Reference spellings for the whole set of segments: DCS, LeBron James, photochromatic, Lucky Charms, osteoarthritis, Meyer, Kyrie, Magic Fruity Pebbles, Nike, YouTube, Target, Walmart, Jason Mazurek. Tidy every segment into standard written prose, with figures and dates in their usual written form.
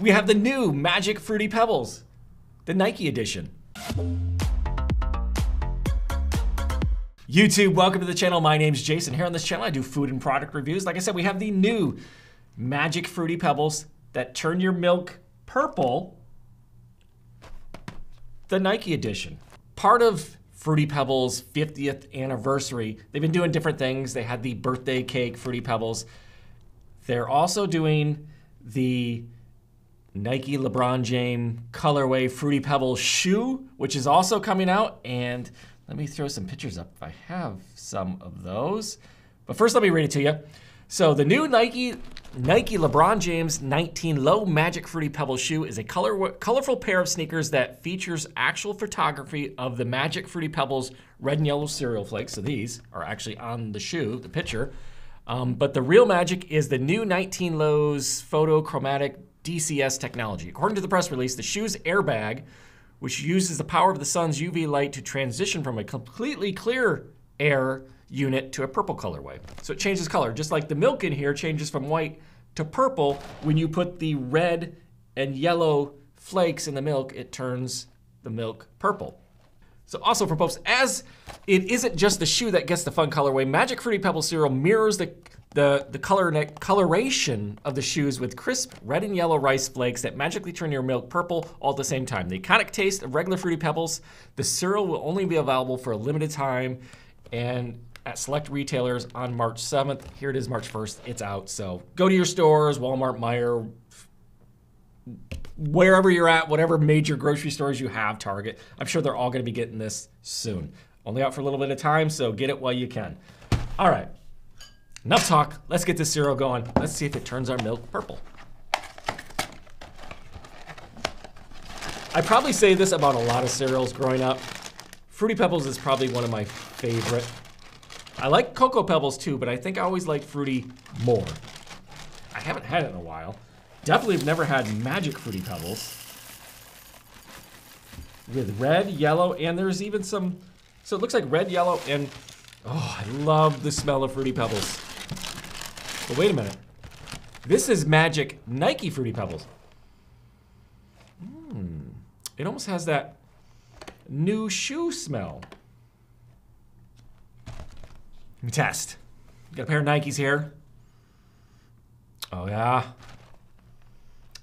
we have the new Magic Fruity Pebbles, the Nike edition. YouTube, welcome to the channel. My name's Jason. Here on this channel, I do food and product reviews. Like I said, we have the new Magic Fruity Pebbles that turn your milk purple, the Nike edition. Part of Fruity Pebbles' 50th anniversary, they've been doing different things. They had the birthday cake Fruity Pebbles. They're also doing the Nike LeBron James colorway Fruity Pebbles shoe, which is also coming out, and let me throw some pictures up if I have some of those. But first, let me read it to you. So the new Nike LeBron James 19 Low Magic Fruity Pebbles shoe is a colorful pair of sneakers that features actual photography of the Magic Fruity Pebbles red and yellow cereal flakes. So these are actually on the shoe, the picture. But the real magic is the new 19 Low's photochromatic DCS technology. According to the press release, the shoe's airbag, which uses the power of the sun's UV light to transition from a completely clear air unit to a purple colorway. So it changes color, just like the milk in here changes from white to purple. When you put the red and yellow flakes in the milk, it turns the milk purple. So also for folks, as it isn't just the shoe that gets the fun colorway, Magic Fruity Pebble cereal mirrors the coloration of the shoes with crisp red and yellow rice flakes that magically turn your milk purple all at the same time. The iconic taste of regular Fruity Pebbles, the cereal will only be available for a limited time and at select retailers on March 7th. Here it is March 1st, it's out. So go to your stores, Walmart, Meyer, wherever you're at, whatever major grocery stores you have, Target. I'm sure they're all gonna be getting this soon. Only out for a little bit of time, so get it while you can. All right. Enough talk, let's get this cereal going. Let's see if it turns our milk purple. I probably say this about a lot of cereals growing up. Fruity Pebbles is probably one of my favorite. I like Cocoa Pebbles too, but I think I always like Fruity more. I haven't had it in a while. Definitely have never had Magic Fruity Pebbles. With red, yellow, and there's even some, so it looks like red, yellow, and oh, I love the smell of Fruity Pebbles. But wait a minute. This is Magic Nike Fruity Pebbles. It almost has that new shoe smell. Let me test. Got a pair of Nikes here. Oh yeah.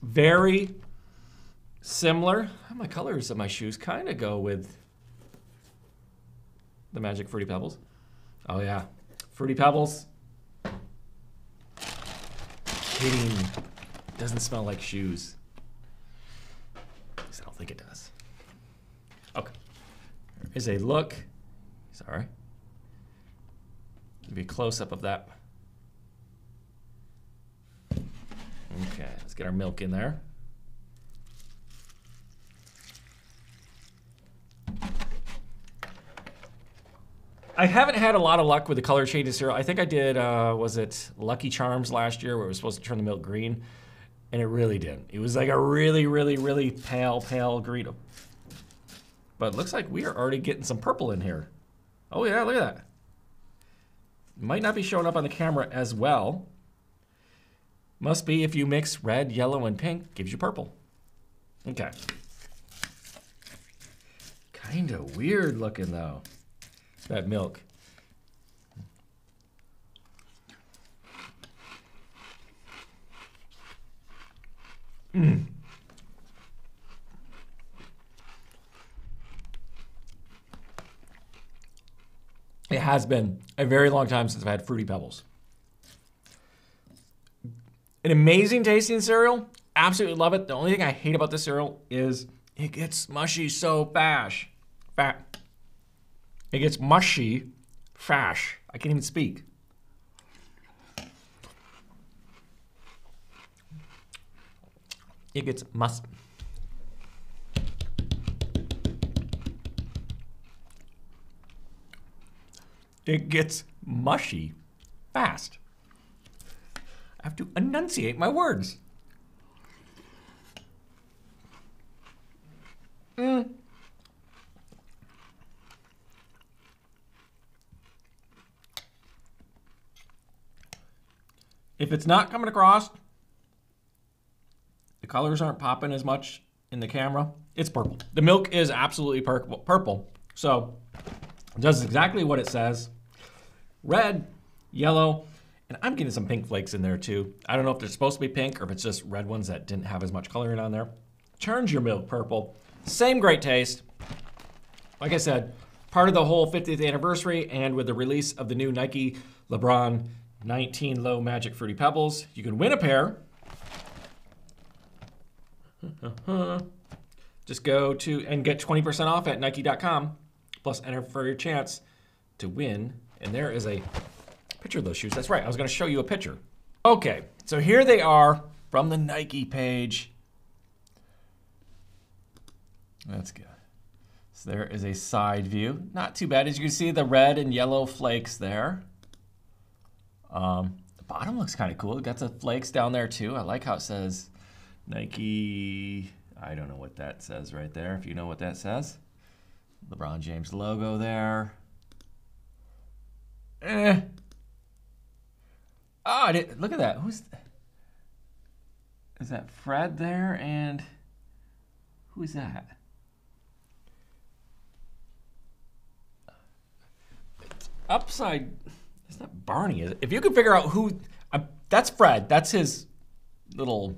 Very similar. My colors of my shoes kind of go with the Magic Fruity Pebbles. Oh yeah, Fruity Pebbles. Kidding, doesn't smell like shoes. At least I don't think it does. Okay, here's a look, sorry. Give you a close up of that. Okay, let's get our milk in there. I haven't had a lot of luck with the color changes here. I think I did, was it Lucky Charms last year where it was supposed to turn the milk green? And it really didn't. It was like a really, really, really pale, pale green. But it looks like we are already getting some purple in here. Oh yeah, look at that. Might not be showing up on the camera as well. Must be if you mix red, yellow, and pink, gives you purple. Okay. Kinda weird looking though. That milk. It has been a very long time since I've had Fruity Pebbles. An amazing tasting cereal. Absolutely love it. The only thing I hate about this cereal is it gets mushy so fast. It gets mushy, fash. I can't even speak. It gets must. It gets mushy fast. I have to enunciate my words. If it's not coming across, the colors aren't popping as much in the camera. It's purple. The milk is absolutely purple. So it does exactly what it says. Red, yellow, and I'm getting some pink flakes in there too. I don't know if they're supposed to be pink or if it's just red ones that didn't have as much coloring on there. Turns your milk purple. Same great taste. Like I said, part of the whole 50th anniversary, and with the release of the new Nike LeBron 19 Low Magic Fruity Pebbles, you can win a pair. Just go to and get 20% off at Nike.com, plus enter for your chance to win. And there is a picture of those shoes. That's right, I was gonna show you a picture. Okay, so here they are from the Nike page. That's good. So there is a side view. Not too bad. As you can see, the red and yellow flakes there. The bottom looks kind of cool. It got the flakes down there too. I like how it says Nike. I don't know what that says right there, if you know what that says. LeBron James logo there. Eh. Oh, look at that. Who's that? Is that Fred there? And who is that? It's upside. It's not Barney, is it? If you could figure out who, that's Fred. That's his little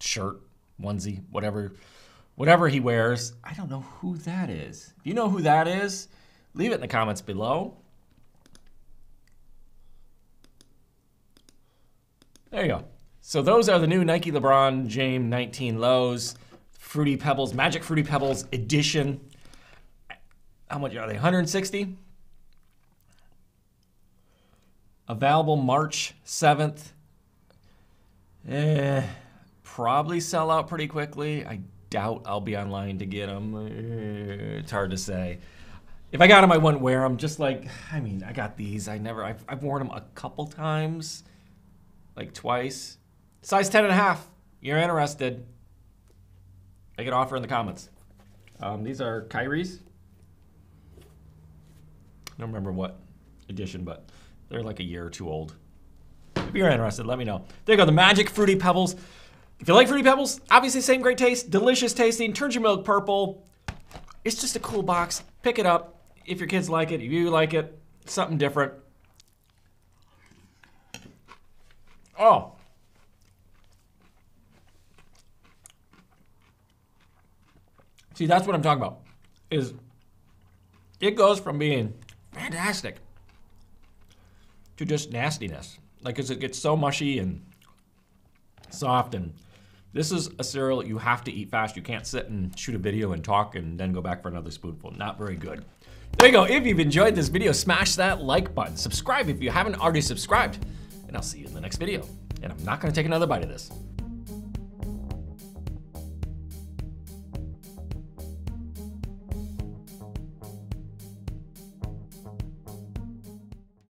shirt, onesie, whatever he wears. I don't know who that is. If you know who that is, leave it in the comments below. There you go. So those are the new Nike LeBron James 19 Lows. Fruity Pebbles, Magic Fruity Pebbles edition. How much are they? 160. Available March 7th. Probably sell out pretty quickly. I doubt I'll be online to get them. It's hard to say. If I got them, I wouldn't wear them. Just like, I mean, I got these. I've worn them a couple times, like twice. Size 10.5. You're interested? Make an offer in the comments. These are Kyrie's. I don't remember what edition, but they're like a year or two old. If you're interested, let me know. There you go, the Magic Fruity Pebbles. If you like Fruity Pebbles, obviously same great taste, delicious tasting, turns your milk purple. It's just a cool box. Pick it up. If your kids like it, if you like it, something different. Oh. See, that's what I'm talking about, is it goes from being fantastic to just nastiness. Like, because it gets so mushy and soft, and this is a cereal you have to eat fast. You can't sit and shoot a video and talk and then go back for another spoonful. Not very good. There you go. If you've enjoyed this video, smash that like button. Subscribe if you haven't already subscribed, and I'll see you in the next video. And I'm not gonna take another bite of this.